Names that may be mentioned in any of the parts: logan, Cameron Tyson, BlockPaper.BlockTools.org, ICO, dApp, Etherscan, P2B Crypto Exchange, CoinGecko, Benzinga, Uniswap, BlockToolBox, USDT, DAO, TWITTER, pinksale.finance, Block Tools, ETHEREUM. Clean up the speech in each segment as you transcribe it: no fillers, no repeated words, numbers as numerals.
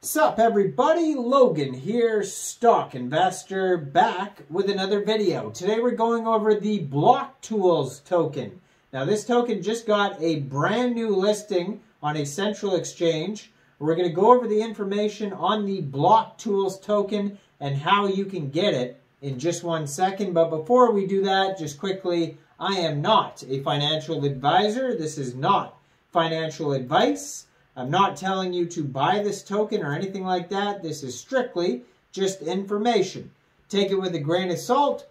Sup everybody, Logan here, Stock Investor, back with another video. Today we're going over the Block Tools token. Now this token just got a brand new listing on a central exchange. We're going to go over the information on the Block Tools token and how you can get it in just 1 second. But before we do that, just quickly, I am not a financial advisor. This is not financial advice. I'm not telling you to buy this token or anything like that. This is strictly just information. Take it with a grain of salt.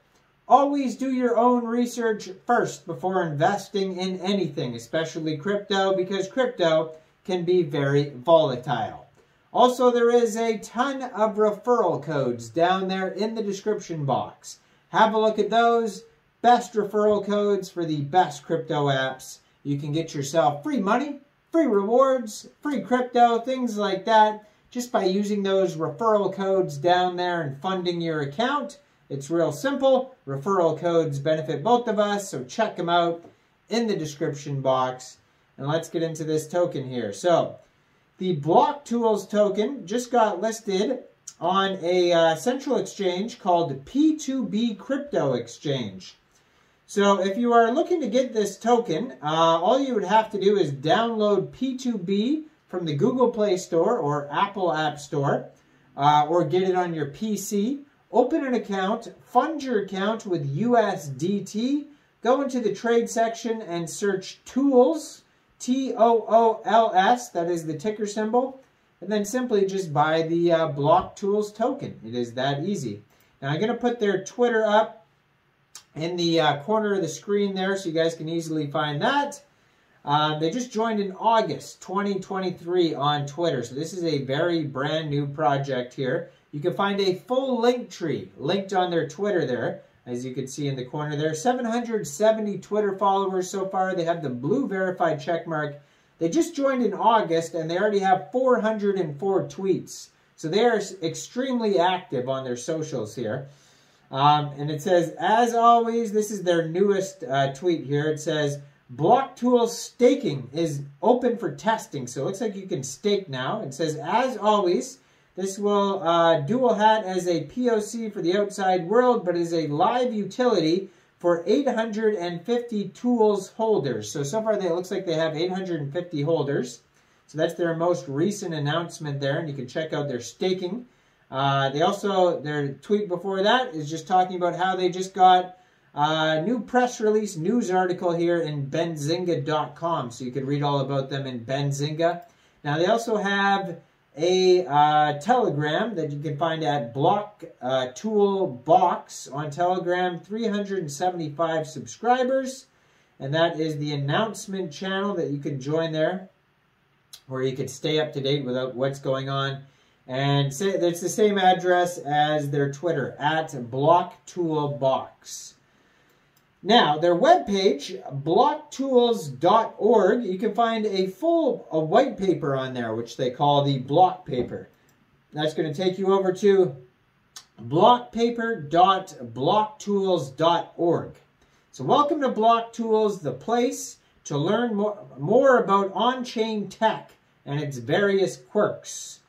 Always do your own research first before investing in anything, especially crypto, because crypto can be very volatile. Also, there is a ton of referral codes down there in the description box. Have a look at those. Best referral codes for the best crypto apps. You can get yourself free money, free rewards, free crypto, things like that, just by using those referral codes down there and funding your account. It's real simple. Referral codes benefit both of us, so check them out in the description box. And let's get into this token here. So, the Block Tools token just got listed on a central exchange called P2B Crypto Exchange. So if you are looking to get this token, all you would have to do is download P2B from the Google Play Store or Apple App Store, or get it on your PC. Open an account, fund your account with USDT, go into the trade section and search Tools, TOOLS, that is the ticker symbol, and then simply just buy the Block Tools token. It is that easy. Now I'm going to put their Twitter up in the corner of the screen there, so you guys can easily find that. They just joined in August 2023 on Twitter, so this is a very brand new project here. You can find a full link tree linked on their Twitter there, as you can see in the corner there. 770 Twitter followers so far. They have the blue verified checkmark. They just joined in August, and they already have 404 tweets. So they are extremely active on their socials here. And it says, as always, this is their newest tweet here. It says, BlockTools staking is open for testing. So it looks like you can stake now. It says, as always, this will dual hat as a POC for the outside world, but is a live utility for 850 tools holders. So far, it looks like they have 850 holders. So that's their most recent announcement there. And you can check out their staking. Their tweet before that is just talking about how they just got a new press release news article here in Benzinga.com. So you could read all about them in Benzinga. Now, they also have a Telegram that you can find at BlockToolBox on Telegram. 375 subscribers. And that is the announcement channel that you can join there, where you can stay up to date without what's going on. And it's the same address as their Twitter, at BlockToolBox. Now, their webpage, BlockTools.org, you can find a white paper on there, which they call the Block Paper. That's going to take you over to BlockPaper.BlockTools.org. So welcome to Block Tools, the place to learn more about on-chain tech and its various quirks.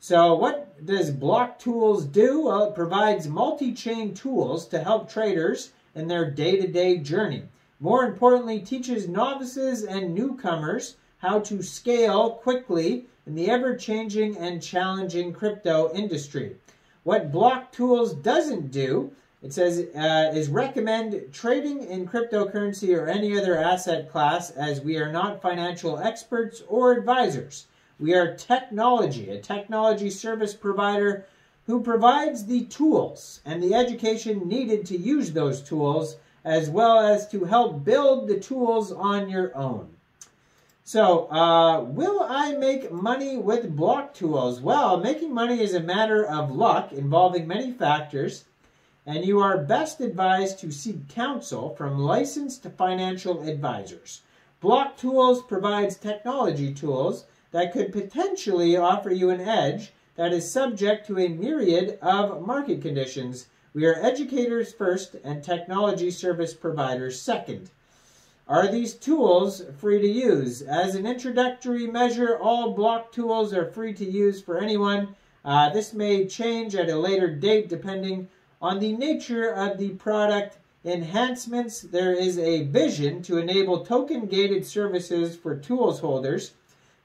So what does Block Tools do? Well, it provides multi-chain tools to help traders in their day-to-day journey. More importantly, teaches novices and newcomers how to scale quickly in the ever-changing and challenging crypto industry. What Block Tools doesn't do, it says, is recommend trading in cryptocurrency or any other asset class, as we are not financial experts or advisors. We are a technology service provider who provides the tools and the education needed to use those tools, as well as to help build the tools on your own. So, will I make money with Block Tools? Well, making money is a matter of luck involving many factors, and you are best advised to seek counsel from licensed financial advisors. Block Tools provides technology tools that could potentially offer you an edge that is subject to a myriad of market conditions. We are educators first and technology service providers second. Are these tools free to use? As an introductory measure, all block tools are free to use for anyone. This may change at a later date depending on the nature of the product enhancements. There is a vision to enable token-gated services for tools holders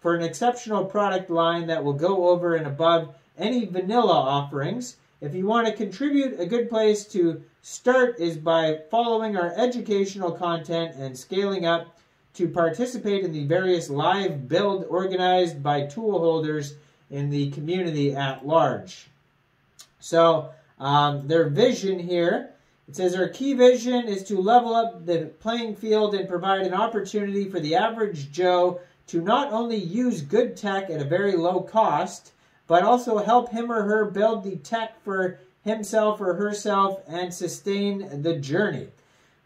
for an exceptional product line that will go over and above any vanilla offerings. If you want to contribute, a good place to start is by following our educational content and scaling up to participate in the various live build organized by tool holders in the community at large. So their vision here, it says our key vision is to level up the playing field and provide an opportunity for the average Joe to not only use good tech at a very low cost, but also help him or her build the tech for himself or herself and sustain the journey.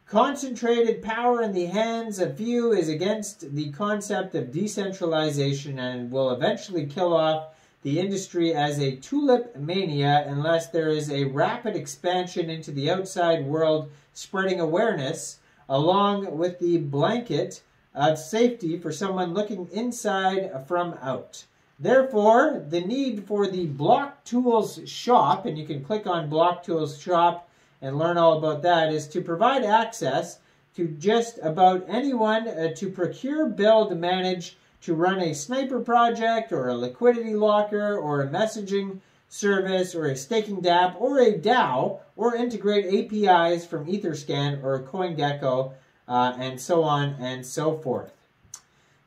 Concentrated power in the hands of few is against the concept of decentralization and will eventually kill off the industry as a tulip mania unless there is a rapid expansion into the outside world, spreading awareness along with the blanket of safety for someone looking inside from out. Therefore, the need for the Block Tools shop, and you can click on Block Tools shop and learn all about that, is to provide access to just about anyone to procure, build, manage, to run a sniper project or a liquidity locker or a messaging service or a staking dApp or a DAO, or integrate APIs from Etherscan or CoinGecko and so on and so forth.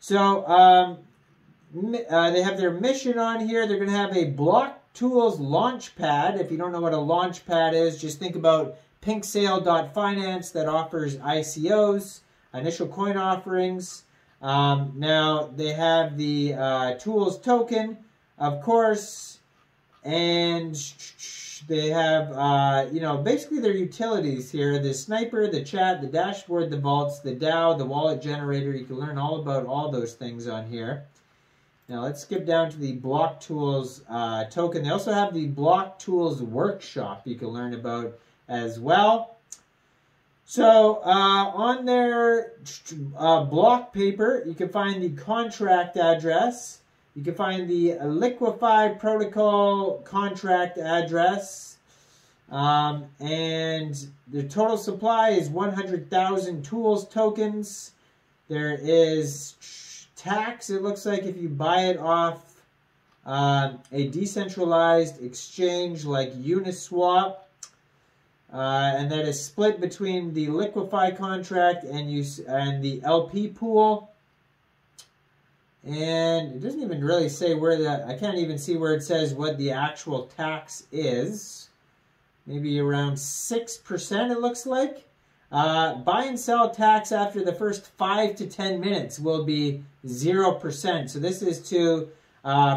So they have their mission on here. They're going to have a Block Tools launchpad. If you don't know what a launchpad is, just think about pinksale.finance that offers ICOs, initial coin offerings. Now they have the tools token, of course, and they have you know, basically their utilities here: the sniper, the chat, the dashboard, the vaults, the DAO, the wallet generator. You can learn all about all those things on here. Now let's skip down to the Block Tools token. They also have the Block Tools workshop you can learn about as well. So on their block paper, you can find the contract address. You can find the Liquify protocol contract address. And the total supply is 100,000 tools tokens. There is tax, it looks like, if you buy it off a decentralized exchange like Uniswap, and that is split between the Liquify contract and the LP pool. And it doesn't even really say where the, I can't even see where it says what the actual tax is. Maybe around 6% it looks like. Buy and sell tax after the first 5 to 10 minutes will be 0%. So this is to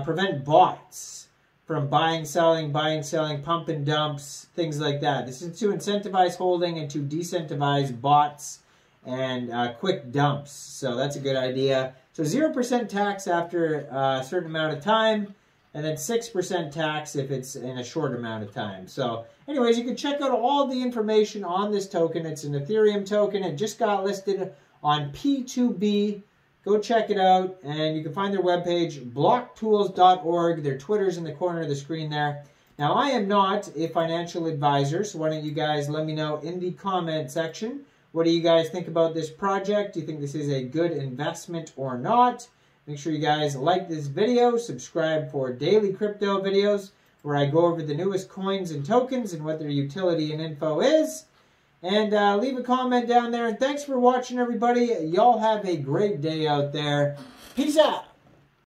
prevent bots from buying, selling, pump and dumps, things like that. This is to incentivize holding and to disincentivize bots and quick dumps. So that's a good idea. So 0% tax after a certain amount of time, and then 6% tax if it's in a short amount of time. So anyways, you can check out all the information on this token. It's an Ethereum token. It just got listed on P2B. Go check it out, and you can find their webpage, BlockTools.org. Their Twitter's in the corner of the screen there. Now, I am not a financial advisor, so why don't you guys let me know in the comment section, what do you guys think about this project? Do you think this is a good investment or not? Make sure you guys like this video, subscribe for daily crypto videos where I go over the newest coins and tokens and what their utility and info is. And leave a comment down there. And thanks for watching, everybody. Y'all have a great day out there. Peace out.